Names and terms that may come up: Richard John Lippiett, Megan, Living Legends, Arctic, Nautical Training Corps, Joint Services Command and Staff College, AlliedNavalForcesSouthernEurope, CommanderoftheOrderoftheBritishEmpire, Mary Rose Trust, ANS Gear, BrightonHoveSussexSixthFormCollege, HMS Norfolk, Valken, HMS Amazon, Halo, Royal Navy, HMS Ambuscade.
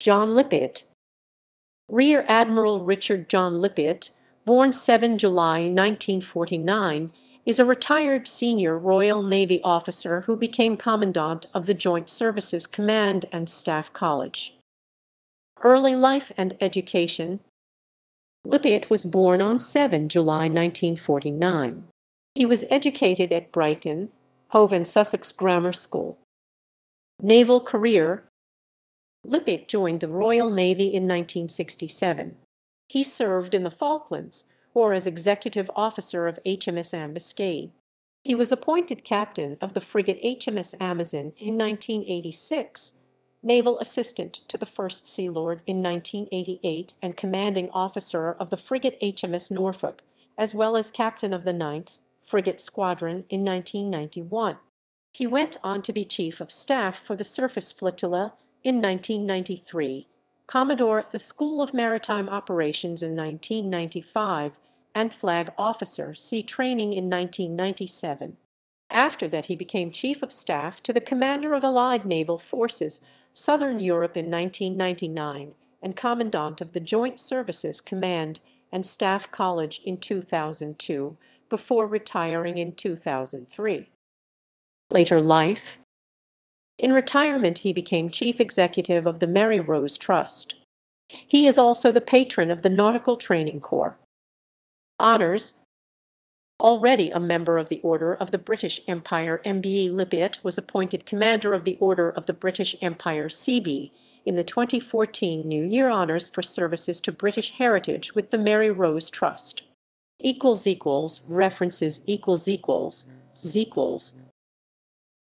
John Lippiett. Rear Admiral Richard John Lippiett, born 7 July 1949, is a retired senior Royal Navy officer who became Commandant of the Joint Services Command and Staff College. Early life and education. Lippiett was born on 7 July 1949. He was educated at Brighton, Hove and Sussex Grammar School. Naval career. Lippiett joined the Royal Navy in 1967. He served in the Falklands, or as executive officer of HMS Ambuscade. He was appointed captain of the frigate HMS Amazon in 1986, naval assistant to the First Sea Lord in 1988, and commanding officer of the frigate HMS Norfolk, as well as captain of the 9th Frigate Squadron in 1991. He went on to be Chief of Staff for the Surface Flotilla in 1993, Commodore at the School of Maritime Operations in 1995, and Flag Officer Sea Training in 1997. After that, he became Chief of Staff to the Commander of Allied Naval Forces, Southern Europe in 1999, and Commandant of the Joint Services Command and Staff College in 2002, before retiring in 2003. Later life. In retirement, he became chief executive of the Mary Rose Trust. He is also the patron of the Nautical Training Corps. Honours. Already a member of the Order of the British Empire, MBE Lippiett was appointed Commander of the Order of the British Empire, CB, in the 2014 New Year Honours for Services to British Heritage with the Mary Rose Trust. == References ==